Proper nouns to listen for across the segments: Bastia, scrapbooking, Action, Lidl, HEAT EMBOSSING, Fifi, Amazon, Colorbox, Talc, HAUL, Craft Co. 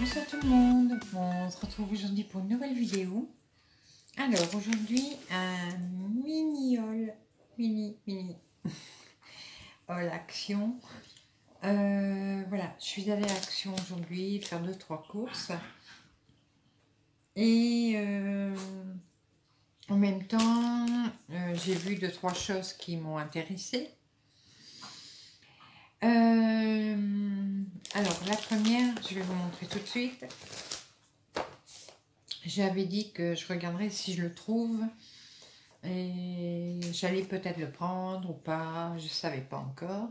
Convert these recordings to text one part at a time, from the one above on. Bonsoir tout le monde, on se retrouve aujourd'hui pour une nouvelle vidéo. Alors aujourd'hui un mini haul Action. Voilà, je suis allée à Action aujourd'hui faire 2-3 courses. Et en même temps, j'ai vu 2-3 choses qui m'ont intéressée. Alors, la première, je vais vous montrer tout de suite. J'avais dit que je regarderais si je le trouve. Et j'allais peut-être le prendre ou pas, je ne savais pas encore.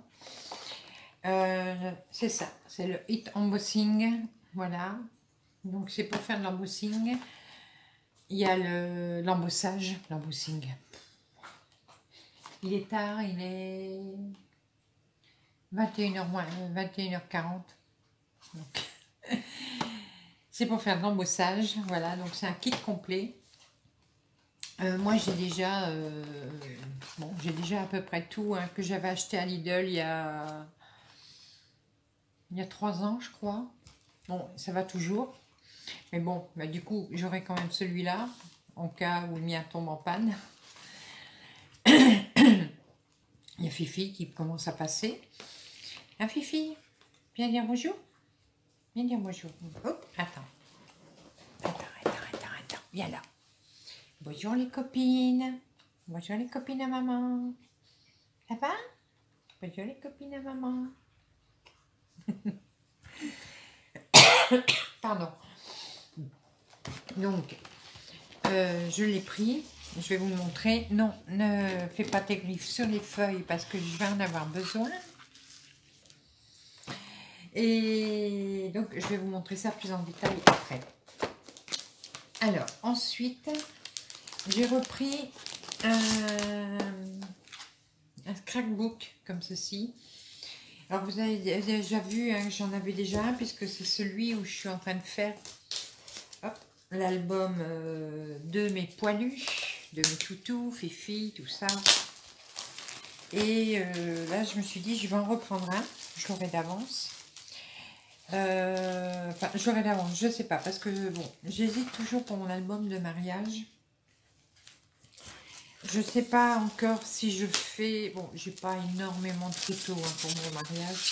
C'est ça, c'est le Hit Embossing. Voilà. Donc, c'est pour faire de l'embossing. Il y a l'embossage, l'embossing. Il est tard, il est 21h40. C'est pour faire de l'embossage, voilà, donc c'est un kit complet. Moi j'ai déjà à peu près tout hein, que j'avais acheté à Lidl il y a 3 ans je crois. Bon, ça va toujours, mais bon, bah, du coup j'aurai quand même celui-là en cas où le mien tombe en panne. Il y a Fifi qui commence à passer. Ah, Fifi, viens dire bonjour. Viens dire bonjour. Hop, attends. Attends. Viens là. Bonjour les copines. Bonjour les copines à maman. Ça va? Bonjour les copines à maman. Pardon. Donc, je l'ai pris. Je vais vous le montrer. Non, ne fais pas tes griffes sur les feuilles parce que je vais en avoir besoin. Et donc, je vais vous montrer ça plus en détail après. Alors, ensuite, j'ai repris un scrapbook comme ceci. Alors, vous avez déjà vu, hein, j'en avais déjà un, puisque c'est celui où je suis en train de faire l'album de mes poilus, de mes toutous, Fifi, tout ça. Et là, je me suis dit, je vais en reprendre un. Je l'aurai d'avance. Enfin, j'aurai d'avance, je sais pas, parce que bon, j'hésite toujours pour mon album de mariage. Je sais pas encore si je fais, bon, j'ai pas énormément de photos hein, pour mon mariage.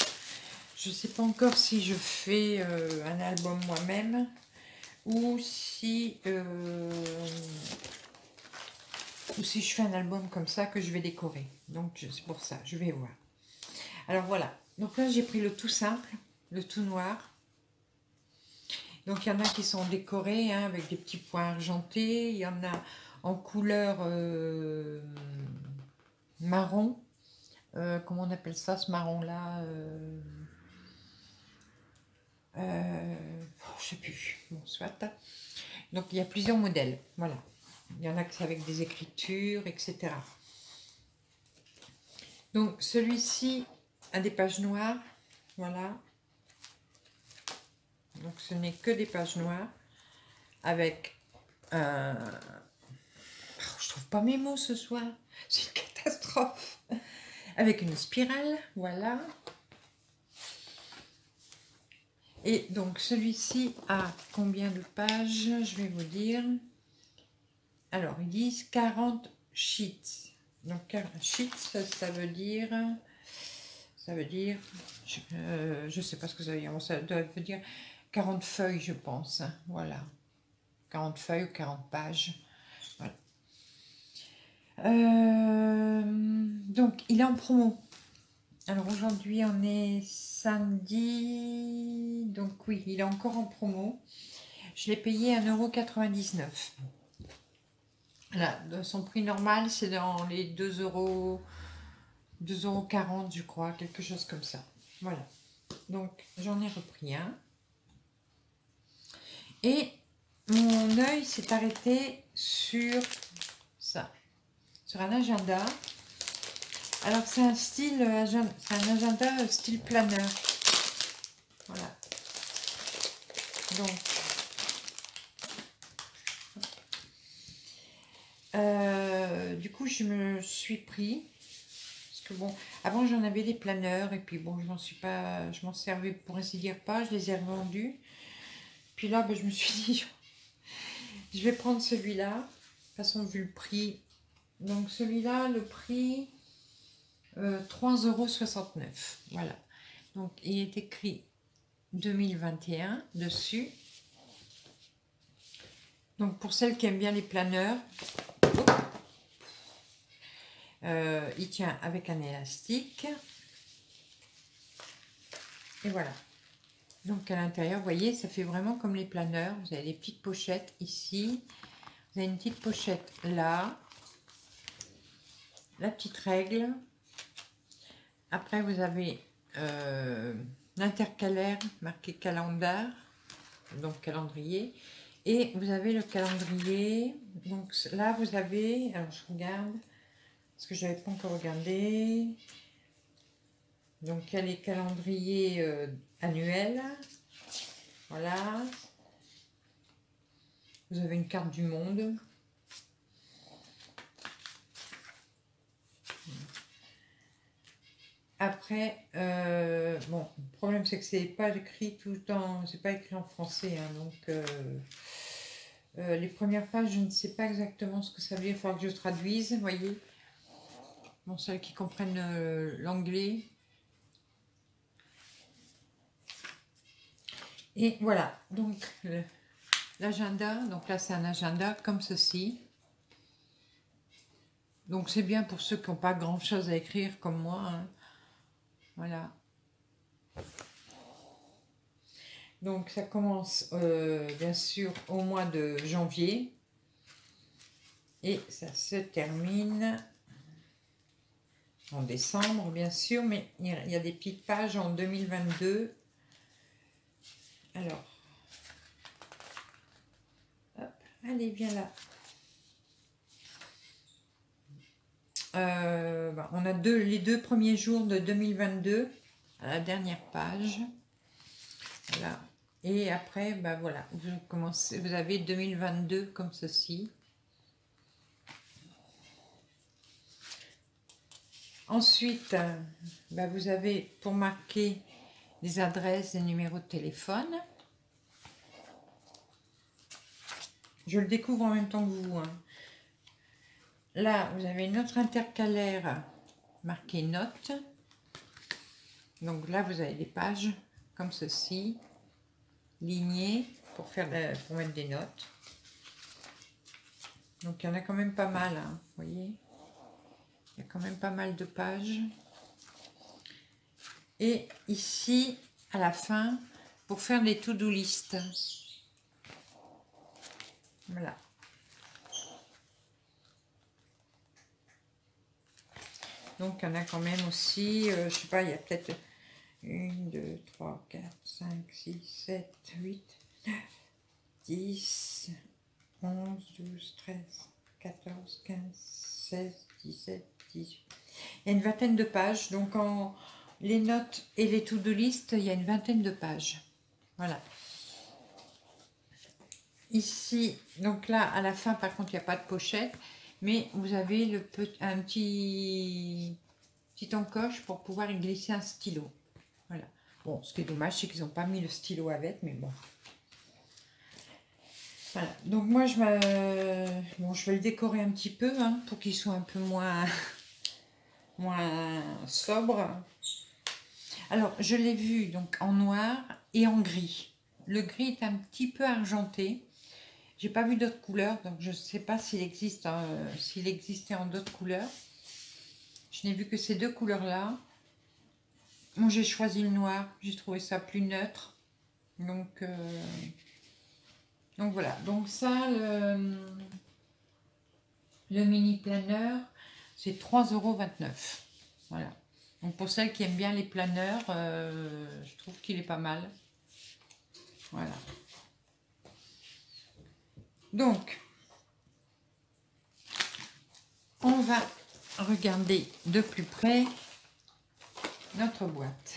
Je sais pas encore si je fais un album moi-même ou si je fais un album comme ça que je vais décorer. Donc c'est pour ça, je vais voir. Alors voilà, donc là j'ai pris le tout simple, le tout noir. Donc il y en a qui sont décorés hein, avec des petits points argentés, il y en a en couleur marron, comment on appelle ça ce marron là, je sais plus, bon soit. Donc il y a plusieurs modèles, voilà, il y en a que c'est avec des écritures, etc. Donc celui-ci a des pages noires, voilà. Donc ce n'est que des pages noires avec un... Oh, je trouve pas mes mots ce soir, c'est une catastrophe. Avec une spirale, voilà. Et donc celui-ci a combien de pages? Je vais vous dire. Alors ils disent 40 sheets. Donc 40 sheets, ça veut dire, je sais pas ce que ça veut dire, ça doit dire 40 feuilles je pense, voilà, 40 feuilles ou 40 pages, voilà. Donc il est en promo, alors aujourd'hui on est samedi, donc oui, il est encore en promo, je l'ai payé 1,99 €. Voilà, son prix normal c'est dans les 2,40 € je crois, quelque chose comme ça. Voilà. Donc j'en ai repris un. Et mon œil s'est arrêté sur ça. Sur un agenda. Alors c'est un style agenda. C'est un agenda style planeur. Voilà. Donc. Du coup, je me suis pris. Bon, avant j'en avais des planeurs et puis bon, je m'en servais pour ainsi dire pas, je les ai revendus Puis là, je me suis dit, je vais prendre celui-là. De toute façon, vu le prix. Donc celui-là, le prix 3,69 €. Voilà. Donc il est écrit 2021 dessus. Donc pour celles qui aiment bien les planeurs, il tient avec un élastique. Et voilà. Donc à l'intérieur, vous voyez, ça fait vraiment comme les planeurs. Vous avez des petites pochettes ici. Vous avez une petite pochette là. La petite règle. Après, vous avez l'intercalaire marqué calendar, donc calendrier. Et vous avez le calendrier. Donc là, vous avez... Alors, je regarde. Parce que je n'avais pas encore regardé. Donc, il y a les calendriers annuels. Voilà. Vous avez une carte du monde. Après, bon, le problème c'est que c'est pas écrit tout le temps, c'est pas écrit en français, hein, donc les premières pages, je ne sais pas exactement ce que ça veut dire, il faudra que je traduise, vous voyez. Bon, celles qui comprennent l'anglais. Et voilà, donc l'agenda, donc là c'est un agenda comme ceci. Donc c'est bien pour ceux qui n'ont pas grand chose à écrire comme moi, hein. Voilà. Donc ça commence bien sûr au mois de janvier. Et ça se termine en décembre bien sûr. Mais il y a des petites pages en 2022. Alors. Hop, allez, viens là. On a les deux premiers jours de 2022 à la dernière page, voilà. Et après, voilà, vous avez 2022 comme ceci. Ensuite, vous avez pour marquer les adresses et numéros de téléphone. Je le découvre en même temps que vous, hein. Là, vous avez notre intercalaire marqué notes. Donc là, vous avez des pages comme ceci, lignées pour mettre des notes. Donc il y en a quand même pas mal, hein, vous voyez. Il y a quand même pas mal de pages. Et ici, à la fin, pour faire des to-do list. Voilà. Donc, il y en a quand même aussi, je sais pas, il y a peut-être 1, 2, 3, 4, 5, 6, 7, 8, 9, 10, 11, 12, 13, 14, 15, 16, 17, 18. Il y a une vingtaine de pages. Donc, en les notes et les to-do list, il y a une vingtaine de pages. Voilà. Ici, donc là, à la fin, par contre, il n'y a pas de pochette. Mais vous avez un petit encoche pour pouvoir y glisser un stylo. Voilà. Bon, ce qui est dommage, c'est qu'ils n'ont pas mis le stylo avec, mais bon. Voilà. Donc moi, je vais le décorer un petit peu, hein, pour qu'il soit un peu moins sobre. Alors, je l'ai vu donc en noir et en gris. Le gris est un petit peu argenté. J'ai pas vu d'autres couleurs, donc je ne sais pas s'il existe, s'il existait en d'autres couleurs. Je n'ai vu que ces deux couleurs-là. Bon, j'ai choisi le noir, j'ai trouvé ça plus neutre. Donc voilà. Donc ça, le mini planeur, c'est 3,29 €. Voilà. Donc pour celles qui aiment bien les planeurs, je trouve qu'il est pas mal. Voilà. Donc, on va regarder de plus près notre boîte.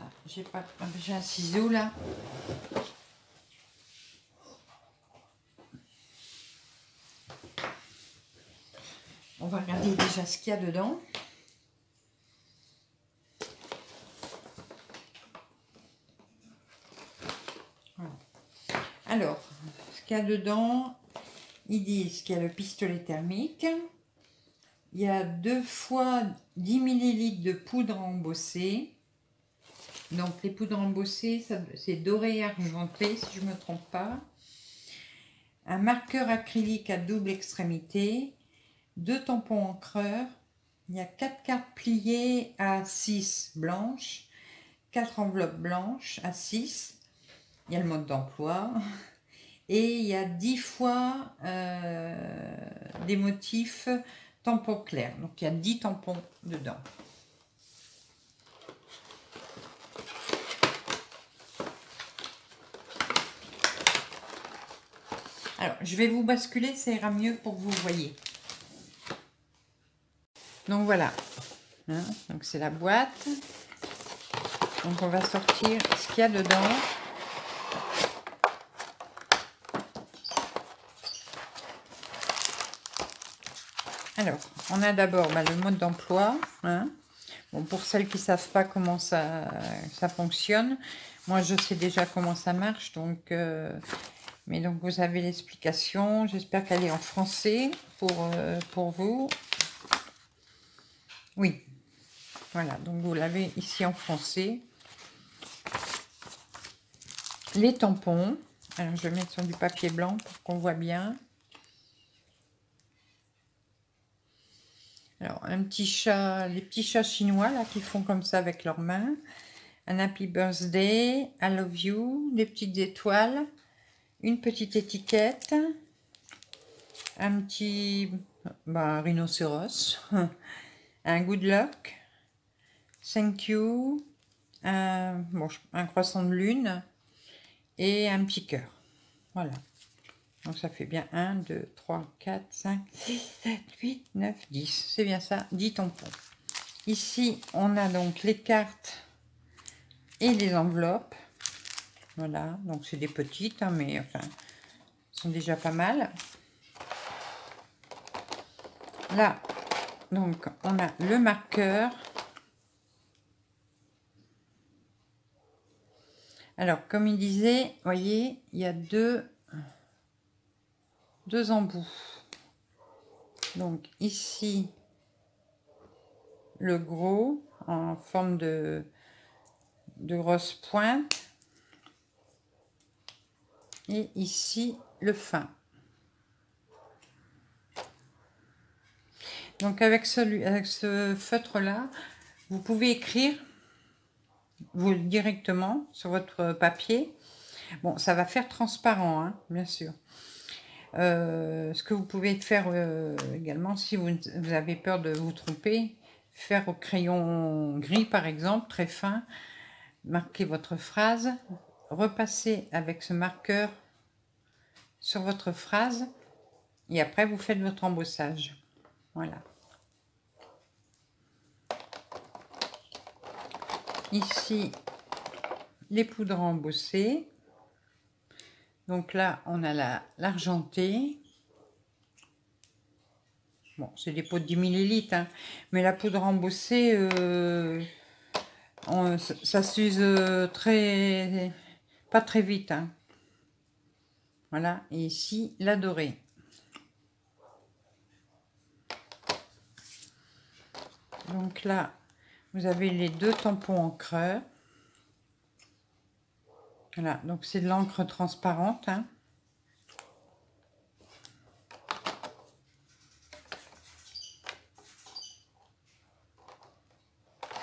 Ah, j'ai un ciseau là. On va regarder déjà ce qu'il y a dedans. Alors, ce qu'il y a dedans, ils disent qu'il y a le pistolet thermique, il y a 2 fois 10 ml de poudre embossée. Donc les poudres embossées, c'est doré et argenté, si je ne me trompe pas. Un marqueur acrylique à double extrémité, 2 tampons encreurs, il y a 4 cartes pliées à 6 blanches, 4 enveloppes blanches à 6, il y a le mode d'emploi, et il y a 10 fois des motifs tampons clairs. Donc il y a 10 tampons dedans. Alors, je vais vous basculer, ça ira mieux pour que vous voyez. Donc voilà, hein, donc c'est la boîte. Donc on va sortir ce qu'il y a dedans. Alors, on a d'abord le mode d'emploi. Hein. Bon, pour celles qui ne savent pas comment ça fonctionne, moi je sais déjà comment ça marche, donc... Mais donc vous avez l'explication, j'espère qu'elle est en français pour vous. Oui, voilà, donc vous l'avez ici en français. Les tampons, alors je vais mettre sur du papier blanc pour qu'on voit bien. Alors un petit chat, les petits chats chinois là qui font comme ça avec leurs mains. Un happy birthday, I love you, des petites étoiles. Une petite étiquette, un petit rhinocéros, un good luck, thank you, un croissant de lune et un petit cœur. Voilà. Donc ça fait bien 1, 2, 3, 4, 5, 6, 7, 8, 9, 10. C'est bien ça, 10 tampons. Ici, on a donc les cartes et les enveloppes. Voilà, donc c'est des petites, hein, mais enfin, sont déjà pas mal. Là, donc, on a le marqueur. Alors, comme il disait, vous voyez, il y a deux embouts. Donc, ici, le gros, en forme de grosse pointe. Et ici, le fin. Donc, avec ce feutre-là, vous pouvez écrire directement sur votre papier. Bon, ça va faire transparent, hein, bien sûr. Ce que vous pouvez faire également, si vous avez peur de vous tromper, faire au crayon gris, par exemple, très fin, marquer votre phrase. Repassez avec ce marqueur sur votre phrase et après vous faites votre embossage. Voilà. Ici, les poudres embossées. Donc là, on a l'argentée. Bon, c'est des pots de 10 ml, hein, mais la poudre embossée, ça s'use pas très vite, hein. Voilà, et ici la dorée. Donc là, vous avez les 2 tampons encreurs. Voilà, donc c'est de l'encre transparente, hein.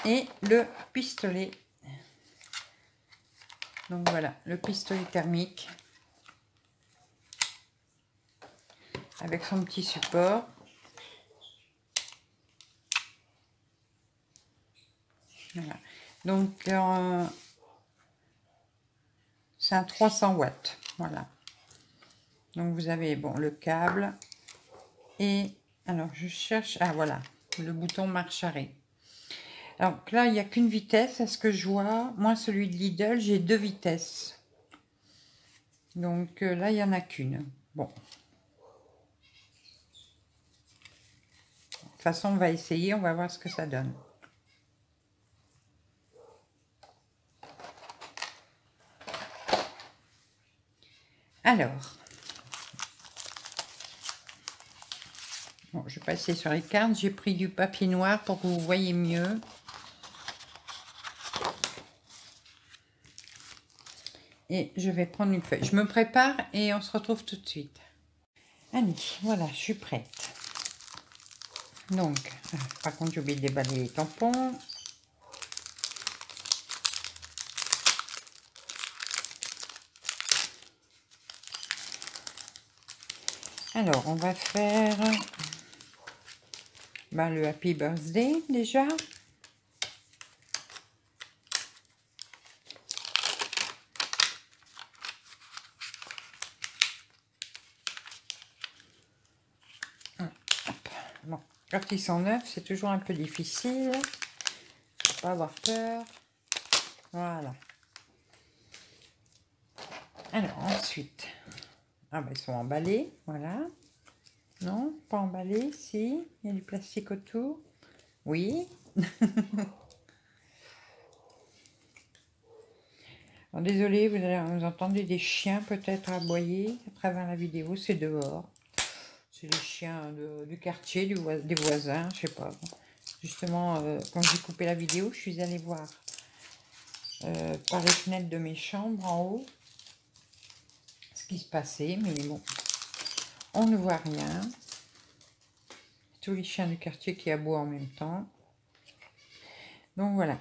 Et le pistolet. Donc voilà, le pistolet thermique avec son petit support. Voilà. Donc c'est un 300 watts. Voilà. Donc vous avez le câble et alors je cherche voilà, le bouton marche arrêt. Alors là, il n'y a qu'une vitesse, à ce que je vois. Moi, celui de Lidl, j'ai 2 vitesses. Donc là, il n'y en a qu'une. Bon. De toute façon, on va essayer, on va voir ce que ça donne. Alors, bon, je vais passer sur les cartes. J'ai pris du papier noir pour que vous voyez mieux. Et je vais prendre une feuille. Je me prépare et on se retrouve tout de suite. Allez, voilà, je suis prête. Donc, par contre, j'ai oublié de déballer les tampons. Alors, on va faire le Happy Birthday déjà. Bon, quand ils sont neufs, c'est toujours un peu difficile. Faut pas avoir peur. Voilà. Alors, ensuite... Ah ben, ils sont emballés, voilà. Non, pas emballés, si. Il y a du plastique autour. Oui. Alors, désolé, vous entendez des chiens peut-être aboyer à travers la vidéo. C'est dehors. C'est les chiens du quartier, des voisins, je sais pas. Justement, quand j'ai coupé la vidéo, je suis allée voir par les fenêtres de mes chambres en haut. Qui se passait, mais bon, on ne voit rien. Tous les chiens du quartier qui aboient en même temps. Donc voilà.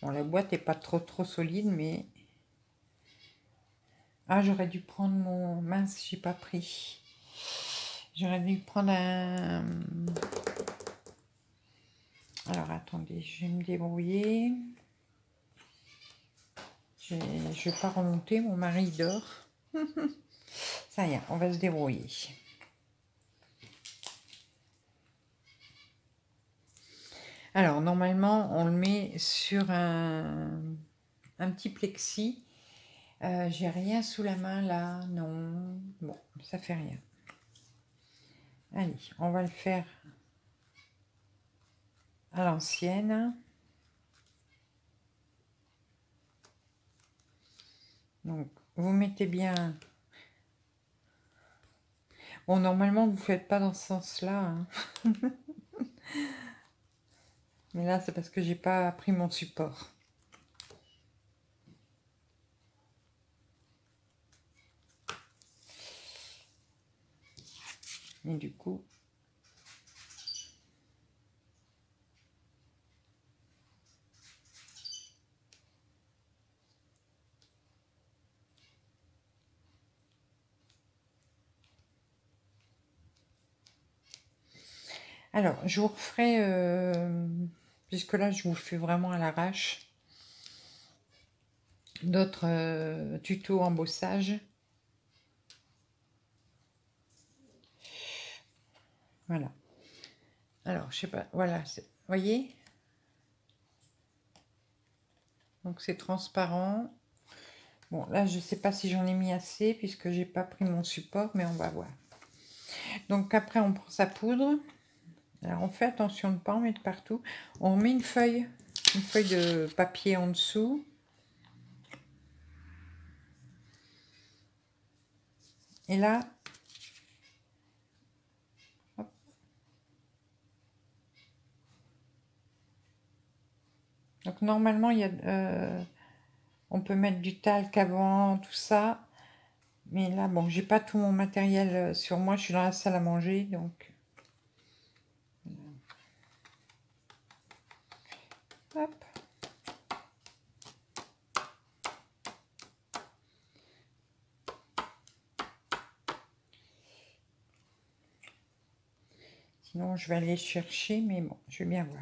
Bon, la boîte est pas trop solide, mais ah, j'aurais dû prendre mon mince, j'ai pas pris. J'aurais dû prendre un. Alors attendez, je vais me débrouiller. Je ne vais pas remonter, mon mari dort. Ça y est, on va se débrouiller. Alors, normalement, on le met sur un petit plexi. J'ai rien sous la main, là. Non. Bon, ça fait rien. Allez, on va le faire à l'ancienne. Donc, vous mettez bien... Bon, normalement, vous ne faites pas dans ce sens-là. Hein. Mais là, c'est parce que j'ai pas pris mon support. Et du coup... Alors, je vous referai, puisque là, je vous fais vraiment à l'arrache, d'autres tutos embossage. Voilà. Alors, je sais pas, voilà, vous voyez? Donc, c'est transparent. Bon, là, je sais pas si j'en ai mis assez, puisque j'ai pas pris mon support, mais on va voir. Donc, après, on prend sa poudre. Alors, on fait attention de ne pas en mettre partout. On met une feuille de papier en dessous. Et là, hop. Donc normalement, il y a, on peut mettre du talc avant, tout ça. Mais là, bon, j'ai pas tout mon matériel sur moi. Je suis dans la salle à manger, donc... Hop. Sinon, je vais aller chercher, mais bon, je vais bien voir.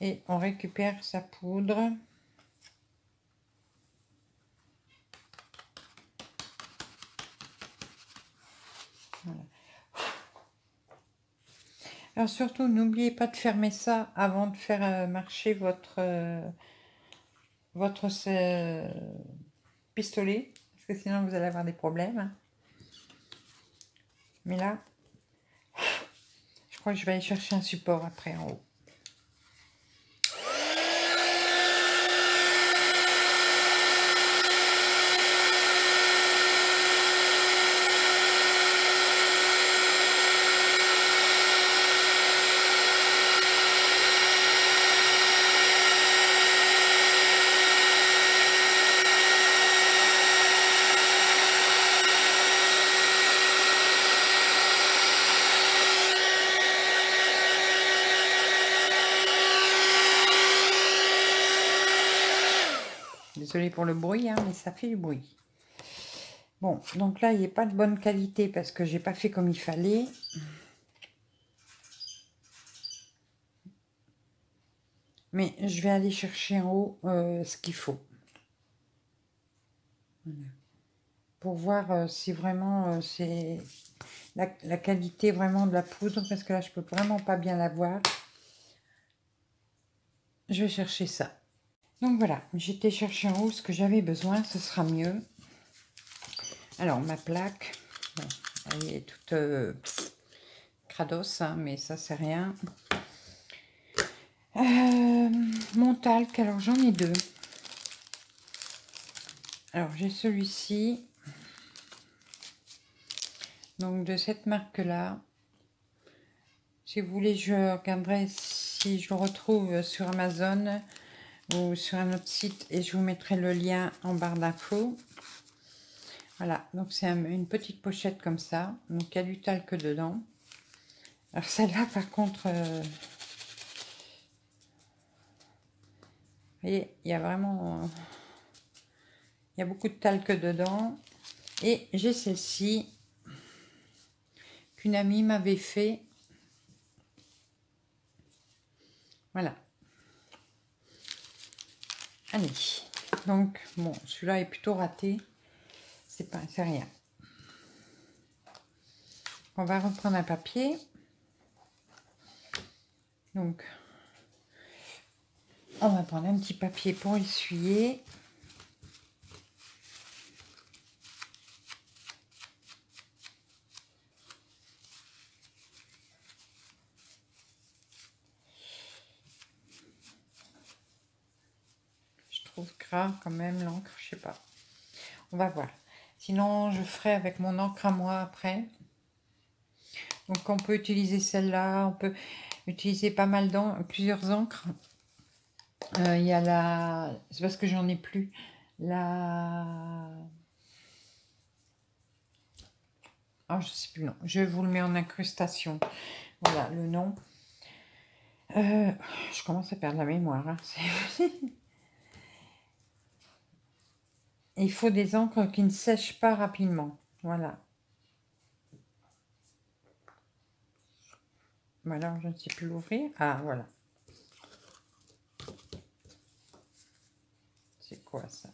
Et on récupère sa poudre. Voilà. Alors surtout, n'oubliez pas de fermer ça avant de faire marcher votre pistolet, parce que sinon vous allez avoir des problèmes. Mais là, je crois que je vais aller chercher un support après en haut. Désolée pour le bruit, hein, mais ça fait du bruit. Bon, donc là, il n'est pas de bonne qualité parce que j'ai pas fait comme il fallait. Mais je vais aller chercher en haut ce qu'il faut. Voilà. Pour voir si vraiment c'est la qualité vraiment de la poudre, parce que là je peux vraiment pas bien la voir. Je vais chercher ça. Donc voilà, j'étais chercher en haut ce que j'avais besoin, ce sera mieux. Alors ma plaque, bon, elle est toute crados, hein, mais ça c'est rien. Mon talc, alors j'en ai deux. Alors j'ai celui-ci. Donc de cette marque-là, si vous voulez, je regarderai si je le retrouve sur Amazon ou sur un autre site et je vous mettrai le lien en barre d'infos. Voilà, donc c'est une petite pochette comme ça, donc il y a du talc dedans. Alors celle-là par contre, vous voyez, il y a vraiment, il y a beaucoup de talc dedans. Et j'ai celle-ci qu'une amie m'avait fait. Voilà. Allez. Donc, bon, celui-là est plutôt raté. C'est rien. On va reprendre un papier. Donc, on va prendre un petit papier pour essuyer. Gras quand même l'encre, je sais pas, on va voir, sinon je ferai avec mon encre à moi après. Donc on peut utiliser celle-là, on peut utiliser pas mal d'encre, plusieurs encres. Il y a la, c'est parce que j'en ai plus, la, ah je sais plus le nom, je vous le mets en incrustation, voilà le nom. Je commence à perdre la mémoire, hein. Il faut des encres qui ne sèchent pas rapidement. Voilà. Voilà, je ne sais plus l'ouvrir. Ah, voilà. C'est quoi ça?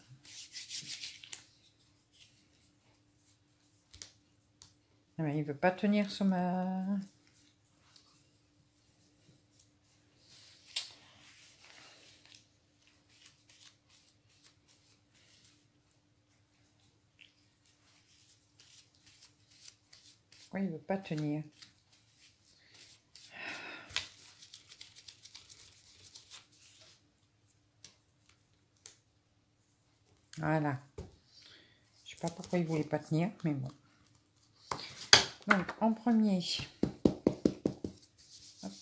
Ah, mais il ne veut pas tenir sur ma... Il ne veut pas tenir. Voilà. Je ne sais pas pourquoi il ne voulait pas tenir, mais bon. Donc, en premier, hop.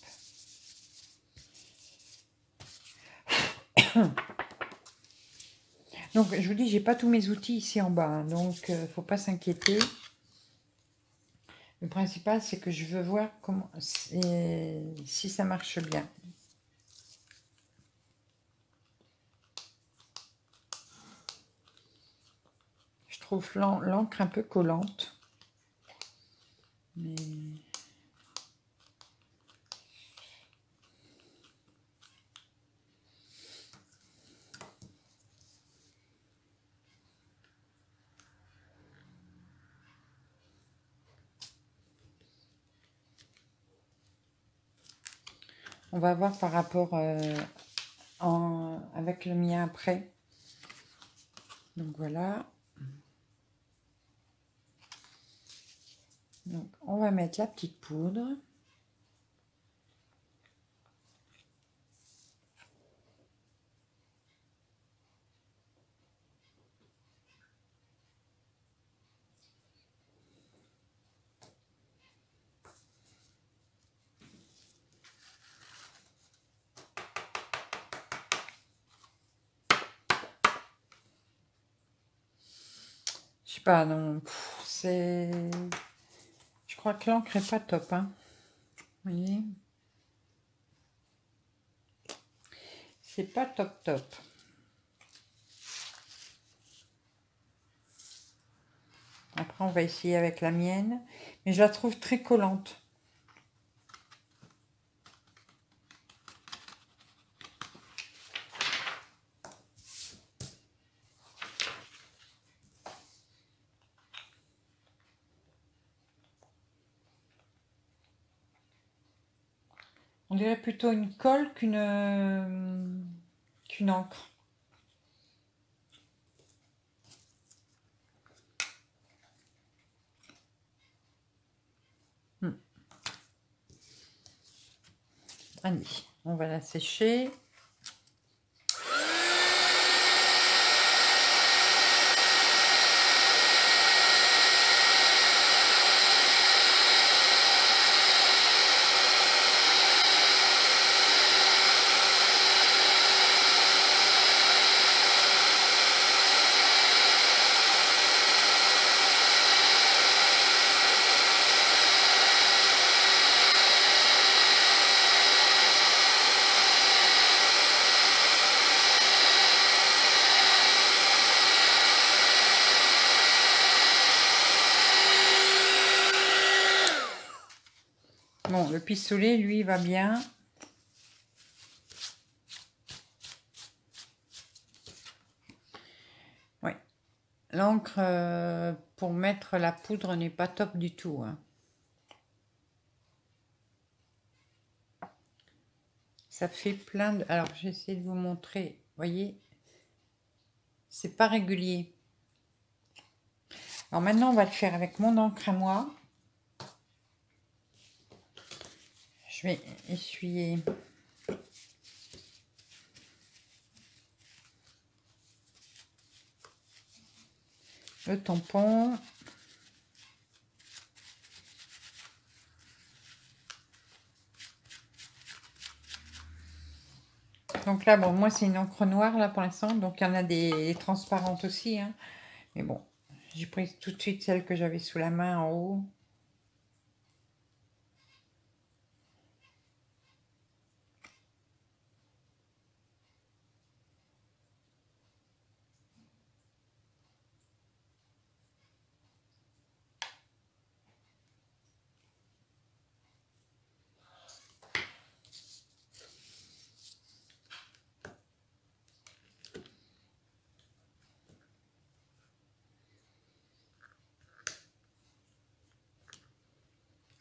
Donc, je vous dis, j'ai pas tous mes outils ici en bas, hein, donc il ne faut pas s'inquiéter. Le principal, c'est que je veux voir comment, si ça marche bien. Je trouve l'encre un peu collante. Mais... on va voir par rapport avec le mien après. Donc voilà. Donc on va mettre la petite poudre. Pas non, c'est, je crois que l'encre est pas top, hein. Vous voyez, c'est pas top top. Après, on va essayer avec la mienne. Mais je la trouve très collante. On dirait plutôt une colle qu'une encre. Allez, on va la sécher. Bon, le pistolet, lui, va bien. Ouais. L'encre pour mettre la poudre n'est pas top du tout. Hein. Ça fait plein de... Alors, j'essaie de vous montrer. Vous voyez, c'est pas régulier. Alors maintenant, on va le faire avec mon encre à moi. Je vais essuyer. Le tampon. Donc là, bon, moi c'est une encre noire là pour l'instant. Donc il y en a des transparentes aussi. Hein. Mais bon, j'ai pris tout de suite celle que j'avais sous la main en haut.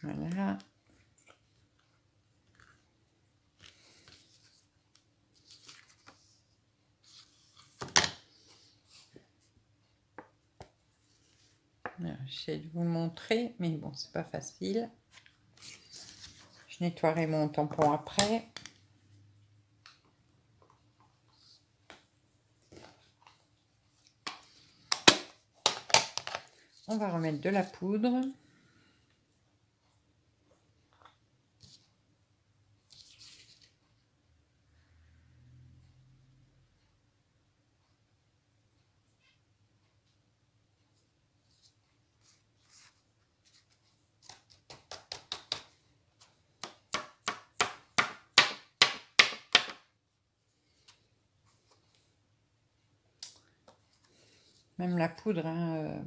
Voilà. J'essaie de vous le montrer, mais bon, c'est pas facile. Je nettoierai mon tampon après. On va remettre de la poudre. Même la poudre, hein.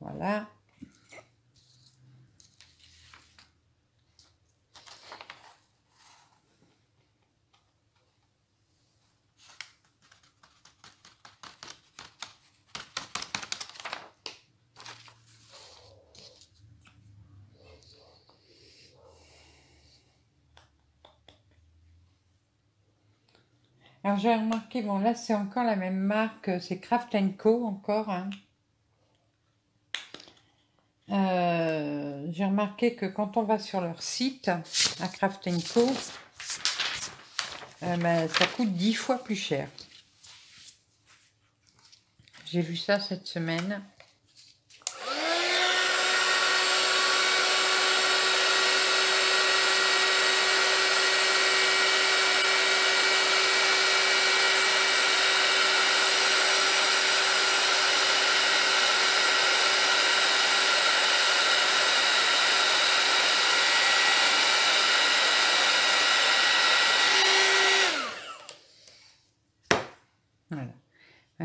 Voilà. Alors j'ai remarqué, bon là c'est encore la même marque, c'est Craft Co encore. Hein. J'ai remarqué que quand on va sur leur site, à Craft Co, ben, ça coûte 10 fois plus cher. J'ai vu ça cette semaine.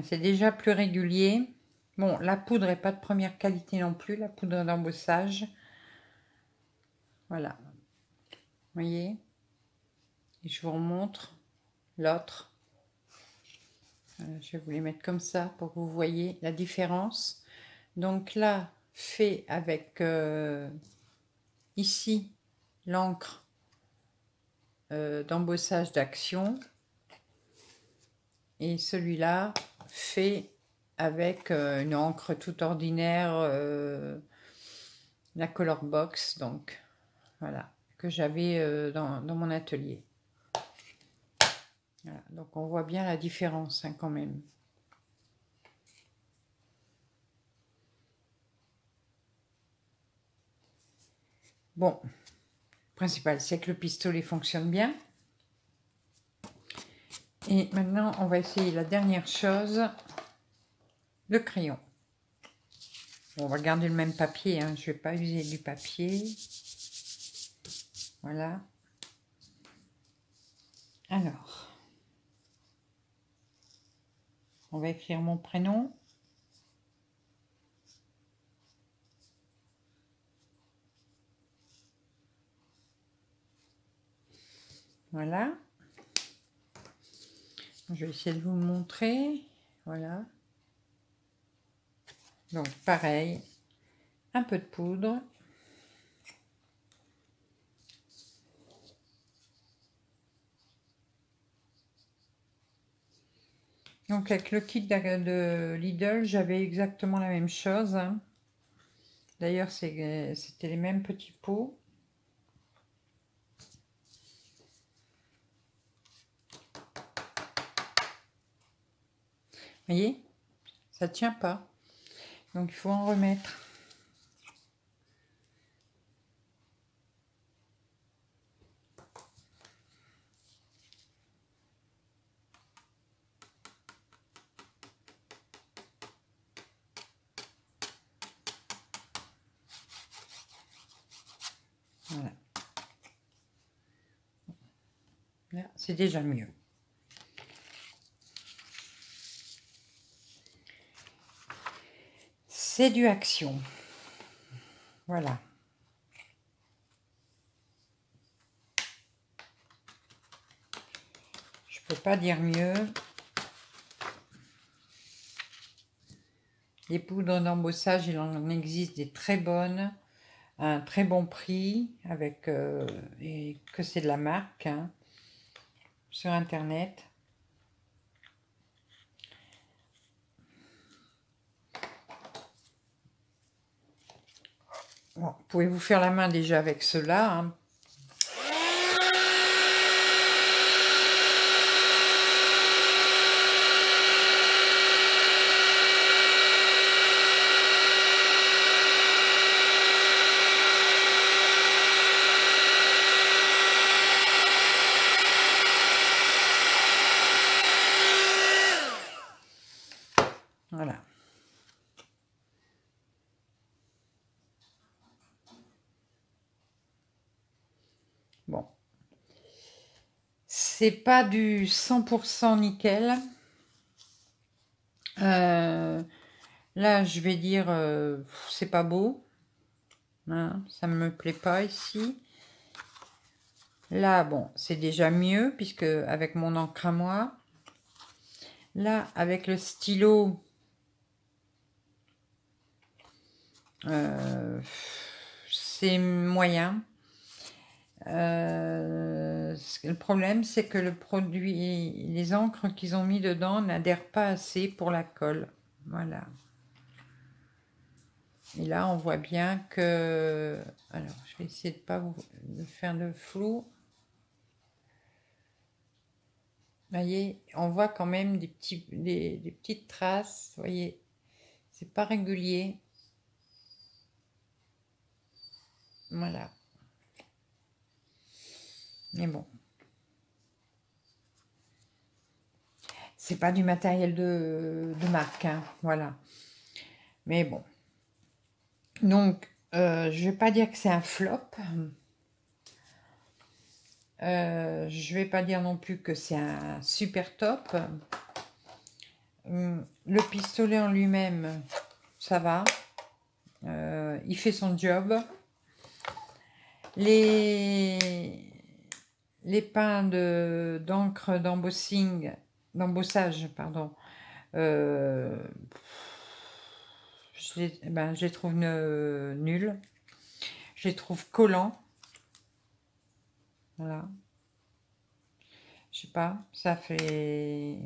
C'est déjà plus régulier. Bon, la poudre n'est pas de première qualité non plus, la poudre d'embossage. Voilà. Vous voyez? Et je vous remontre l'autre. Je vais vous les mettre comme ça pour que vous voyez la différence. Donc là, fait avec ici l'encre d'embossage d'Action. Et celui-là fait avec une encre toute ordinaire, la Colorbox, donc voilà, que j'avais dans mon atelier. Voilà, donc on voit bien la différence hein, quand même. Bon, le principal c'est que le pistolet fonctionne bien. Et maintenant, on va essayer la dernière chose, le crayon. Bon, on va garder le même papier, hein, je ne vais pas user du papier. Voilà. Alors, on va écrire mon prénom. Voilà. Je vais essayer de vous le montrer. Voilà. Donc, pareil, un peu de poudre. Donc, avec le kit de Lidl, j'avais exactement la même chose. D'ailleurs, c'était les mêmes petits pots. Vous voyez, ça tient pas, donc il faut en remettre. Voilà, là c'est déjà mieux. C'est du Action. Voilà. Je peux pas dire mieux. Les poudres d'embossage, il en existe des très bonnes, à un très bon prix, avec et que c'est de la marque hein, sur internet. Bon, vous pouvez vous faire la main déjà avec cela. Hein. Voilà. Bon, c'est pas du 100% nickel. Là, je vais dire, c'est pas beau. Hein, ça ne me plaît pas ici. Là, bon, c'est déjà mieux puisque avec mon encre à moi. Là, avec le stylo, c'est moyen. Le problème c'est que le produit, les encres qu'ils ont mis dedans n'adhèrent pas assez pour la colle. Voilà. Et là on voit bien que, alors je vais essayer de pas vous de faire de flou. Vous voyez, on voit quand même des petites traces. Vous voyez, c'est pas régulier. Voilà. Mais bon, c'est pas du matériel de marque, hein, voilà. Mais bon, donc je vais pas dire que c'est un flop. Je vais pas dire non plus que c'est un super top. Le pistolet en lui-même, ça va. Il fait son job. Les pains d'encre d'embossage, pardon, je les trouve nuls. Je les trouve collants. Voilà. Je sais pas, ça fait...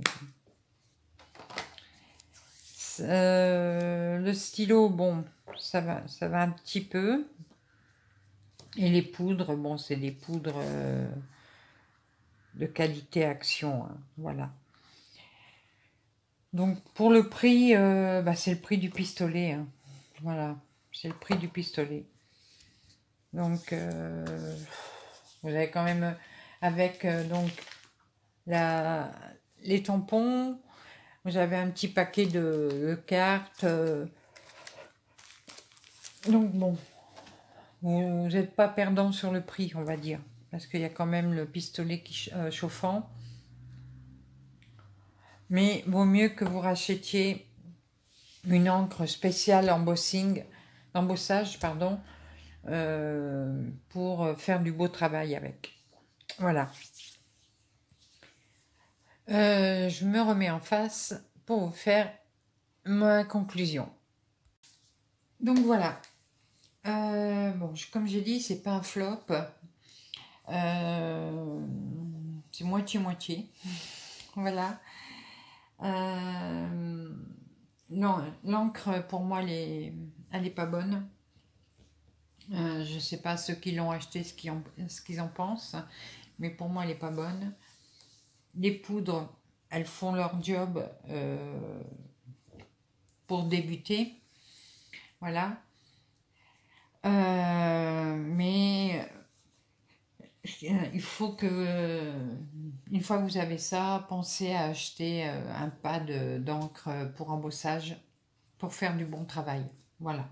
le stylo, bon, ça va un petit peu. Et les poudres, bon, c'est des poudres de qualité Action, hein, voilà. Donc, pour le prix, c'est le prix du pistolet, hein, voilà, c'est le prix du pistolet. Donc, vous avez quand même, avec donc, les tampons, vous avez un petit paquet de cartes. Donc, bon, vous n'êtes pas perdant sur le prix, on va dire. Parce qu'il y a quand même le pistolet chauffant. Mais vaut mieux que vous rachetiez une encre spéciale d'embossage, pardon, pour faire du beau travail avec. Voilà. Je me remets en face pour vous faire ma conclusion. Donc voilà. Bon, comme j'ai dit, c'est pas un flop. C'est moitié-moitié. Voilà. Non, l'encre pour moi elle est pas bonne. Je sais pas ceux qui l'ont acheté ce qu'ils en pensent, mais pour moi elle est pas bonne. Les poudres, elles font leur job pour débuter, voilà. Mais il faut que, une fois que vous avez ça, pensez à acheter un pad d'encre pour embossage, pour faire du bon travail, voilà.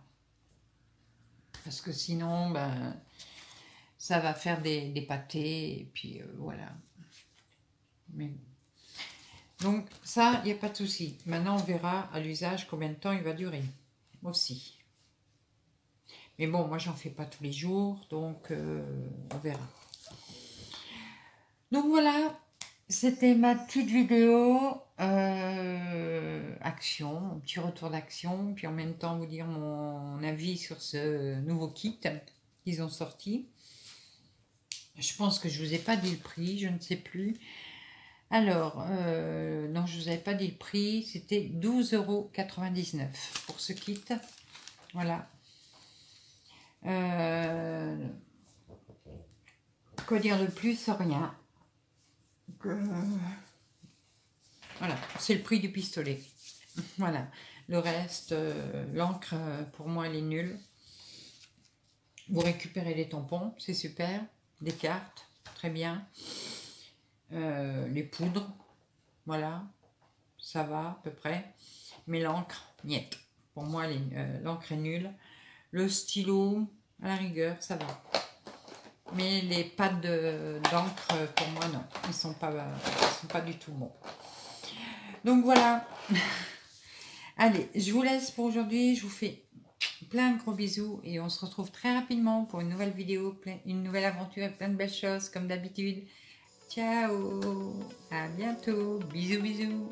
Parce que sinon, ça va faire des pâtés, et puis voilà. Mais... Donc ça, il n'y a pas de souci. Maintenant, on verra à l'usage combien de temps il va durer aussi. Mais bon, moi, j'en fais pas tous les jours, donc on verra. Donc voilà, c'était ma petite vidéo Action, mon petit retour d'Action, puis en même temps vous dire mon avis sur ce nouveau kit qu'ils ont sorti. Je pense que je ne vous ai pas dit le prix, je ne sais plus. Alors, non, je ne vous avais pas dit le prix, c'était 12,99 € pour ce kit. Voilà. Quoi dire de plus? Rien. Voilà, c'est le prix du pistolet. Voilà. Le reste, l'encre, pour moi, elle est nulle. Vous récupérez les tampons, c'est super. Des cartes, très bien. Les poudres, voilà, ça va à peu près, mais l'encre, niet. Pour moi, l'encre est nulle. Le stylo, à la rigueur, ça va. Mais les pads d'encre, pour moi, non, ils sont pas du tout bons. Donc voilà. Allez, je vous laisse pour aujourd'hui. Je vous fais plein de gros bisous et on se retrouve très rapidement pour une nouvelle vidéo, une nouvelle aventure avec plein de belles choses comme d'habitude. Ciao, à bientôt, bisous bisous.